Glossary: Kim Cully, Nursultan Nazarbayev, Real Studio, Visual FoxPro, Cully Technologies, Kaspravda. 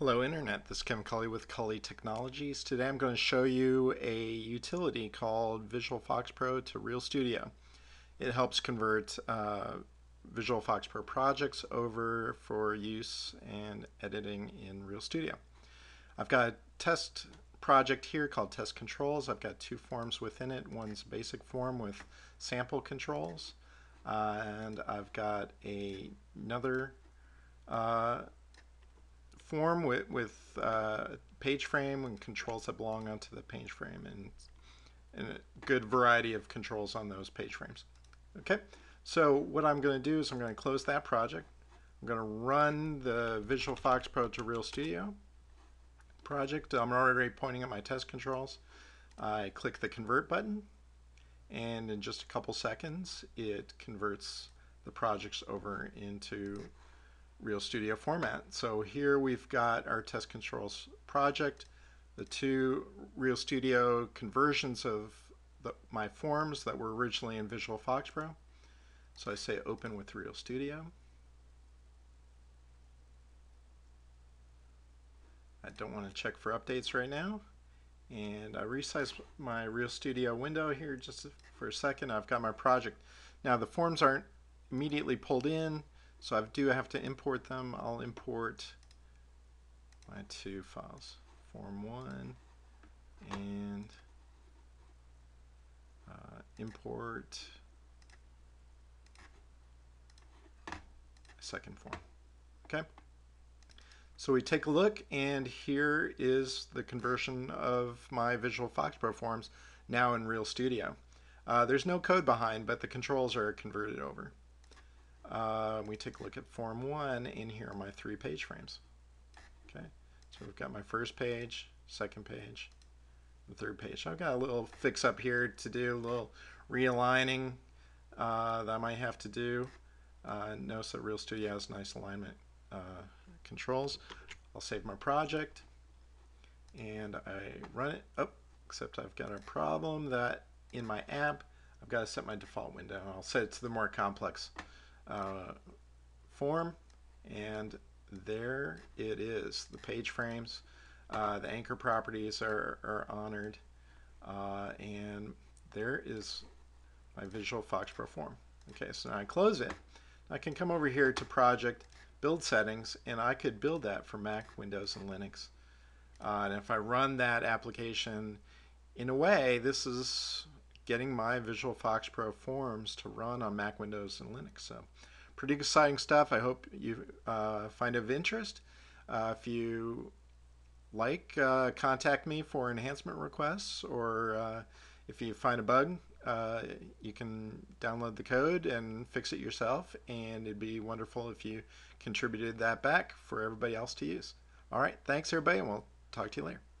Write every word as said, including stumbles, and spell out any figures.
Hello Internet, this is Kim Cully with Cully Technologies. Today I'm going to show you a utility called Visual FoxPro to Real Studio. It helps convert uh, Visual FoxPro projects over for use and editing in Real Studio. I've got a test project here called Test Controls. I've got two forms within it. One's basic form with sample controls, uh, and I've got a, another uh, form with, with uh, page frame and controls that belong onto the page frame, and, and a good variety of controls on those page frames. Okay, so what I'm going to do is I'm going to close that project. I'm going to run the Visual FoxPro to Real Studio project. I'm already pointing at my test controls. I click the convert button, and in just a couple seconds it converts the projects over into Real Studio format. So here we've got our test controls project, the two Real Studio conversions of the, my forms that were originally in Visual FoxPro. So I say open with Real Studio. I don't want to check for updates right now. And I resize my Real Studio window here just for a second. I've got my project. Now the forms aren't immediately pulled in, so I do have to import them. I'll import my two files, form one and uh, import a second form. Okay. So we take a look, and here is the conversion of my Visual FoxPro forms now in Real Studio. Uh, there's no code behind, but the controls are converted over. Uh, we take a look at form one, and here are my three page frames. Okay, so we've got my first page, second page, the third page. I've got a little fix up here to do, a little realigning uh, that I might have to do. Uh, notice that Real Studio has nice alignment uh, controls. I'll save my project, and I run it. Oh, except I've got a problem that in my app, I've got to set my default window. I'll set it to the more complex Uh, form, and there it is. The page frames, uh, the anchor properties are, are honored, uh, and there is my Visual FoxPro form. Okay, so now I close it. I can come over here to Project, Build Settings, and I could build that for Mac, Windows, and Linux. Uh, and if I run that application, in a way, this is getting my Visual FoxPro forms to run on Mac, Windows, and Linux. So pretty exciting stuff. I hope you uh, find it of interest. Uh, if you like, uh, contact me for enhancement requests, or uh, if you find a bug, uh, you can download the code and fix it yourself, and it'd be wonderful if you contributed that back for everybody else to use. All right, thanks everybody, and we'll talk to you later.